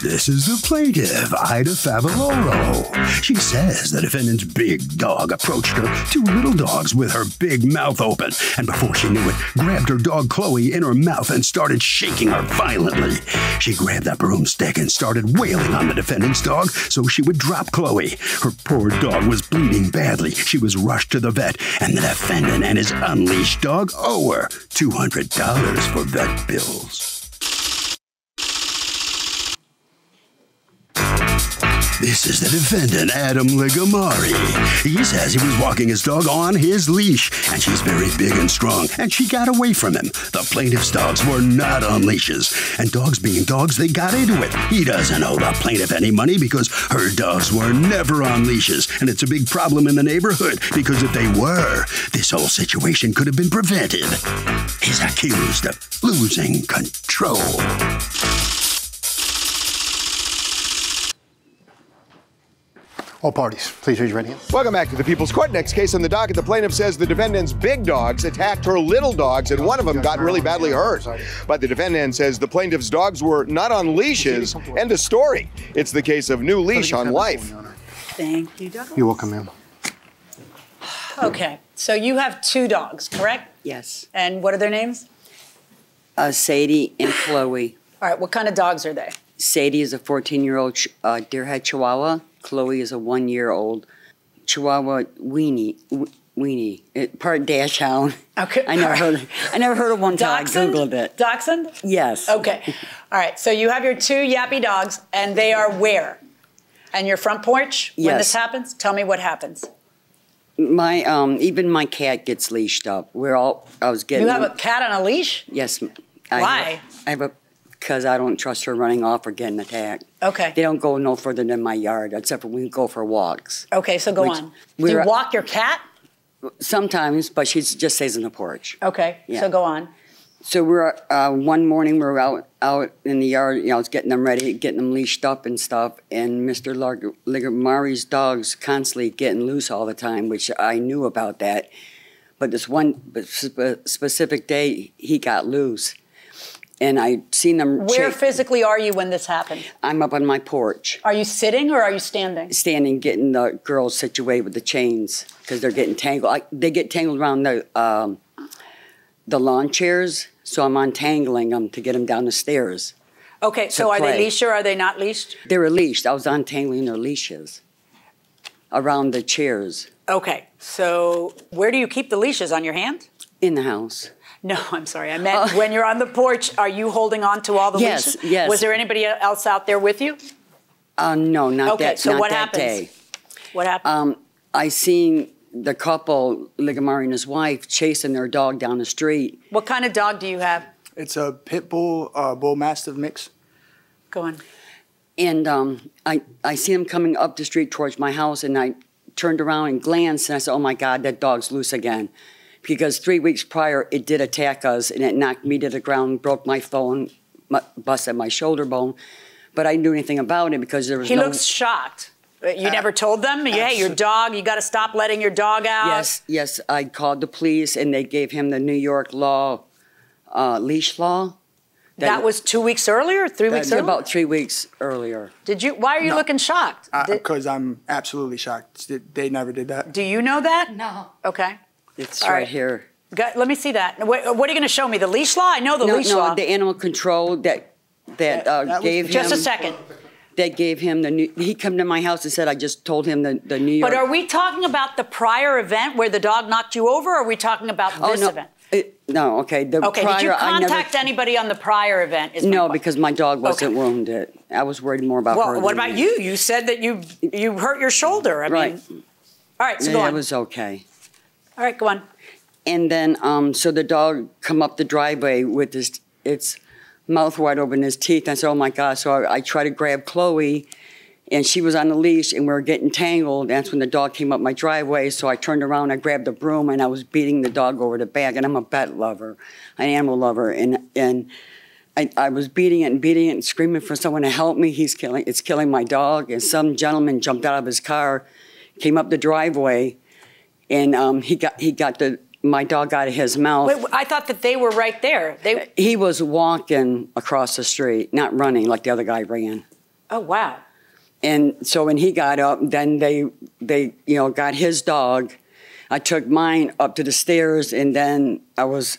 This is the plaintiff, Ida Favaloro. She says the defendant's big dog approached her, two little dogs with her big mouth open, and before she knew it, grabbed her dog Chloe in her mouth and started shaking her violently. She grabbed a broomstick and started wailing on the defendant's dog so she would drop Chloe. Her poor dog was bleeding badly. She was rushed to the vet, and the defendant and his unleashed dog owe her $200 for vet bills. This is the defendant, Adam Ligamari. He says he was walking his dog on his leash, and she's very big and strong, and she got away from him. The plaintiff's dogs were not on leashes, and dogs being dogs, they got into it. He doesn't owe the plaintiff any money because her dogs were never on leashes, and it's a big problem in the neighborhood because if they were, this whole situation could have been prevented. He's accused of losing control. All parties, please raise your right hand. Welcome back to the People's Court. Next case on the docket, the plaintiff says the defendant's big dogs attacked her little dogs, and one of them got really badly hurt. But the defendant says the plaintiff's dogs were not on leashes. End of story. It's the case of new leash on life. Thank you, Douglas. You're welcome, ma'am. Okay, so you have two dogs, correct? Yes. And what are their names? Sadie and Chloe. All right, what kind of dogs are they? Sadie is a 14-year-old Deerhead Chihuahua. Chloe is a 1-year-old Chihuahua weenie, part dash hound. Okay, I never heard of one until I Googled it. Dachshund? Yes. Okay. All right. So you have your two yappy dogs, and they are where? And your front porch. Yes. When this happens, tell me what happens. My even my cat gets leashed up. You have a cat on a leash? Yes. Why? Because I don't trust her running off or getting attacked. Okay. They don't go no further than my yard, except for we go for walks. Okay, so go on. Do you walk your cat? Sometimes, but she just stays on the porch. Okay, yeah. So go on. So we're one morning we're out in the yard, you know, getting them ready, getting them leashed up and stuff, and Mr. Ligamari's dog's constantly getting loose all the time, which I knew about that. But this one specific day, he got loose. And I seen them. Where physically are you when this happened? I'm up on my porch. Are you sitting or are you standing? Standing, getting the girls situated with the chains because they're getting tangled. They get tangled around the lawn chairs, so I'm untangling them to get them down the stairs. Okay, so are they leashed or are they not leashed? They're leashed. I was untangling their leashes around the chairs. Okay, so where do you keep the leashes? On your hand? In the house. No, I'm sorry. I meant when you're on the porch, are you holding on to all the leashes? Yes, yes. Was there anybody else out there with you? No, not that day. Okay, so what happens? What happened? I seen the couple, Ligamari and his wife, chasing their dog down the street. What kind of dog do you have? It's a pit bull, bull mastiff mix. Go on. And I see him coming up the street towards my house, and I turned around and glanced, and I said, oh, my God, that dog's loose again. Because 3 weeks prior, it did attack us, and it knocked me to the ground, broke my phone, busted my shoulder bone. But I didn't do anything about it because there was no... He looks shocked. You never told them? Hey, your dog, you got to stop letting your dog out. Yes, yes. I called the police, and they gave him the New York law, leash law. That was 2 weeks earlier, 3 weeks earlier? About 3 weeks earlier. Why are you looking shocked? Because I'm absolutely shocked. They never did that. Do you know that? No. Okay. It's right here. Let me see that. What are you going to show me? The leash law? I know the leash law. No, the animal control that gave him. Just a second. That gave him the new. He came to my house and said, I just told him the New York. But are we talking about the prior event where the dog knocked you over? Or are we talking about this event? No. Okay. Did you contact anybody on the prior event? No, because my dog wasn't wounded. I was worried more about her. Well, what about you? You said that you hurt your shoulder. I mean, all right. So go on. It was okay. All right, go on. And then, so the dog come up the driveway with its mouth wide open, his teeth. I said, oh my God. So I tried to grab Chloe, and she was on the leash, and we were getting tangled. That's when the dog came up my driveway. So I turned around, I grabbed a broom, and I was beating the dog over the back. And I'm a pet lover, an animal lover. And I was beating it and screaming for someone to help me. It's killing my dog. And some gentleman jumped out of his car, came up the driveway, and my dog out of his mouth. Wait, I thought that they were right there. He was walking across the street, not running like the other guy ran. Oh, wow. And so when he got up, then they you know, got his dog. I took mine up to the stairs, and then I was,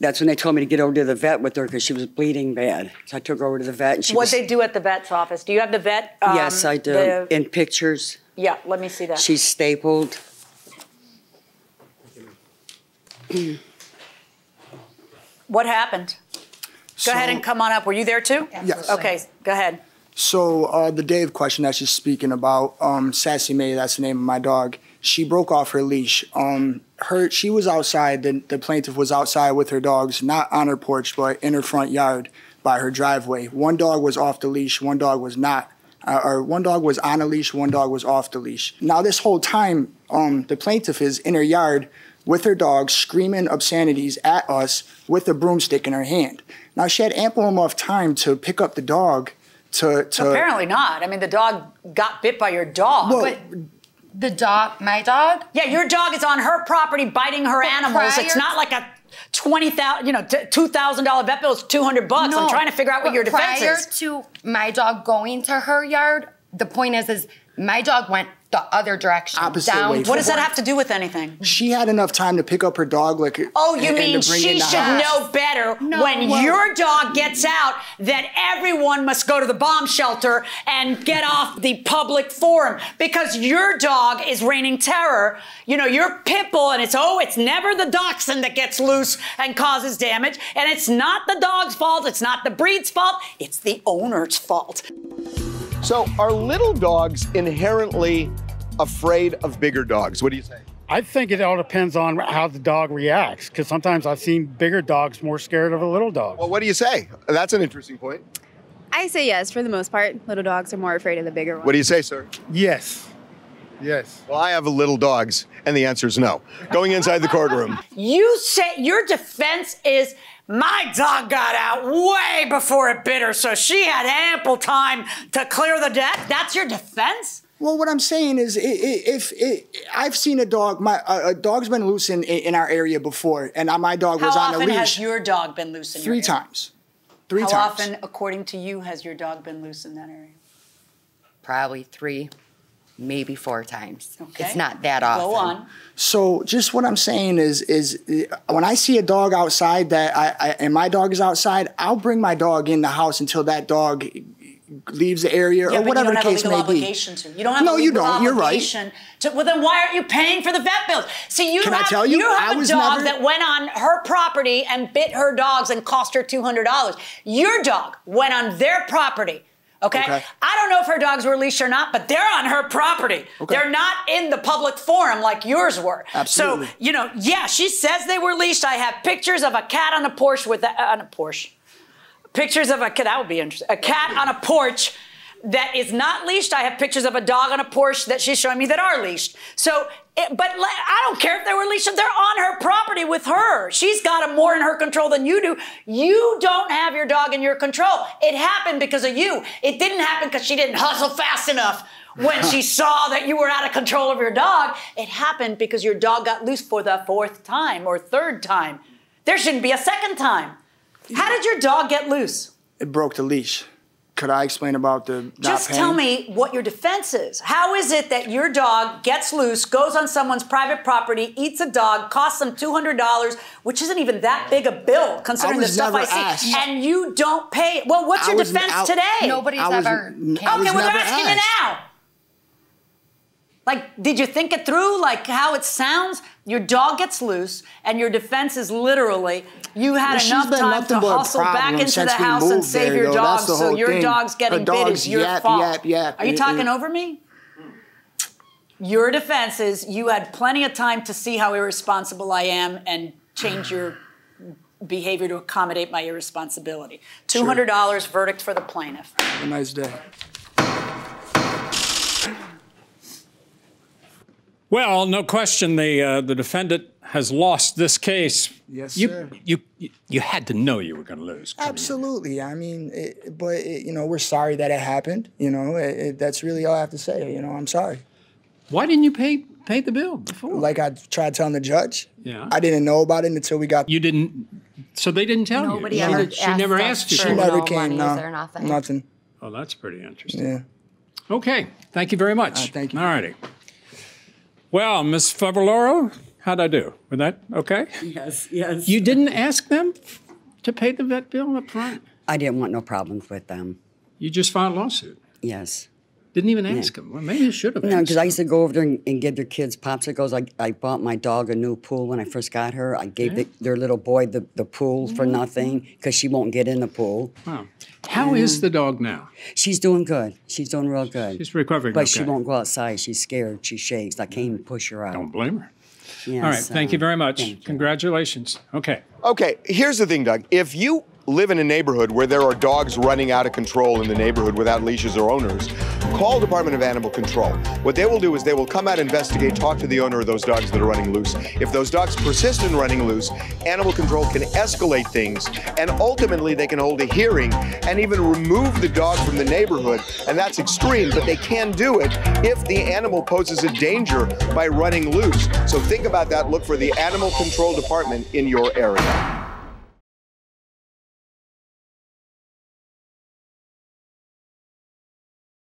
that's when they told me to get over to the vet with her because she was bleeding bad. So I took her over to the vet. And she What'd they do at the vet's office? Do you have the vet? Yes, I do. In pictures. Yeah, let me see that. She's stapled. What happened? Go ahead and come on up. Were you there too? Yes. Okay, go ahead. So the Dave question that she's speaking about, Sassy May, that's the name of my dog, she broke off her leash. She was outside, the plaintiff was outside with her dogs, not on her porch, but in her front yard by her driveway. One dog was off the leash, one dog was not. Or one dog was on a leash, one dog was off the leash. Now this whole time, the plaintiff is in her yard with her dog screaming obscenities at us with a broomstick in her hand. Now she had ample enough time to pick up the dog to Apparently not. I mean, the dog got bit by your dog. Well, but the dog, my dog? Yeah, your dog is on her property biting her animals. It's not like a $20,000, you know, $2,000 vet bill is $200. No, I'm trying to figure out what your defense is. Prior to my dog going to her yard, the point is my dog went the other direction. Opposite way. What does that have to do with anything? She had enough time to pick up her dog. Like, oh, you mean she should know better when your dog gets out that everyone must go to the bomb shelter and get off the public forum because your dog is reigning terror. You know, your pit bull, and it's never the dachshund that gets loose and causes damage. And it's not the dog's fault. It's not the breed's fault. It's the owner's fault. So are little dogs inherently afraid of bigger dogs? What do you say? I think it all depends on how the dog reacts, because sometimes I've seen bigger dogs more scared of a little dog. Well, what do you say? That's an interesting point. I say yes, for the most part. Little dogs are more afraid of the bigger ones. What do you say, sir? Yes. Yes. Well, I have little dogs, and the answer is no. Going inside the courtroom. You say your defense is, my dog got out way before it bit her, so she had ample time to clear the deck. That's your defense? Well, what I'm saying is, I've seen a dog, a dog's been loose in our area before, and my dog was on a leash. How often has your dog been loose in your area? Three times. How often, according to you, has your dog been loose in that area? Probably three. Maybe four times. Okay. It's not that often. Go on. So just what I'm saying is when I see a dog outside and my dog is outside, I'll bring my dog in the house until that dog leaves the area or whatever the case may be. You don't have a legal obligation to. Well, then why aren't you paying for the vet bills? See, you have a dog that went on her property and bit her dogs and cost her $200. Your dog went on their property. Okay? I don't know if her dogs were leashed or not, but they're on her property. Okay. They're not in the public forum like yours were. Absolutely. So, you know, yeah, she says they were leashed. I have pictures of a cat on a porch with Pictures of a cat, that would be interesting. A cat on a porch that is not leashed. I have pictures of a dog on a porch that she's showing me that are leashed. So, but I don't care if they were leashed. They're on her property with her. She's got them more in her control than you do. You don't have your dog in your control. It happened because of you. It didn't happen because she didn't hustle fast enough when she saw that you were out of control of your dog. It happened because your dog got loose for the fourth time or third time. There shouldn't be a second time. How did your dog get loose? It broke the leash. Could I explain about the not Just paying? Tell me what your defense is. How is it that your dog gets loose, goes on someone's private property, eats a dog, costs them $200, which isn't even that big a bill considering the stuff I see, and you don't pay? Well, what's your defense today? Nobody's ever. Okay, well, they're asking it now. Like, did you think it through? Like, how it sounds? Your dog gets loose, and your defense is literally, you had enough time to hustle back into the house and save your dog, so your dog's getting bit is your fault. Are you talking over me? Your defense is, you had plenty of time to see how irresponsible I am and change your behavior to accommodate my irresponsibility. $200 verdict for the plaintiff. Have a nice day. Well, no question, the defendant has lost this case. Yes, sir. You had to know you were going to lose. Absolutely. I mean, you know, we're sorry that it happened. You know, that's really all I have to say. You know, I'm sorry. Why didn't you pay the bill before? Like I tried telling the judge. Yeah. I didn't know about it until we got. You didn't. So they didn't tell you. Nobody ever. She never asked you. She never came. No. Nothing. Oh, that's pretty interesting. Yeah. Okay. Thank you very much. Thank you. All righty. Well, Ms. Favaloro, how'd I do? Was that okay? Yes, yes. You didn't ask them to pay the vet bill up front? I didn't want no problems with them. You just filed a lawsuit? Yes. Didn't even ask them. Well, maybe you should have asked. No, because I used to go over there and give their kids popsicles. I bought my dog a new pool when I first got her. I gave their little boy the pool for nothing because she won't get in the pool. Wow. How is the dog now? She's doing good. She's doing real good. She's recovering. But she won't go outside. She's scared. She shakes. I can't even push her out. Don't blame her. Yes, all right. Thank you very much. Congratulations. Okay. Okay. Here's the thing, Doug. If you live in a neighborhood where there are dogs running out of control in the neighborhood without leashes or owners, call Department of Animal Control. What they will do is they will come out, investigate, talk to the owner of those dogs that are running loose. If those dogs persist in running loose, animal control can escalate things, and ultimately they can hold a hearing and even remove the dog from the neighborhood, and that's extreme, but they can do it if the animal poses a danger by running loose. So think about that. Look for the Animal Control Department in your area.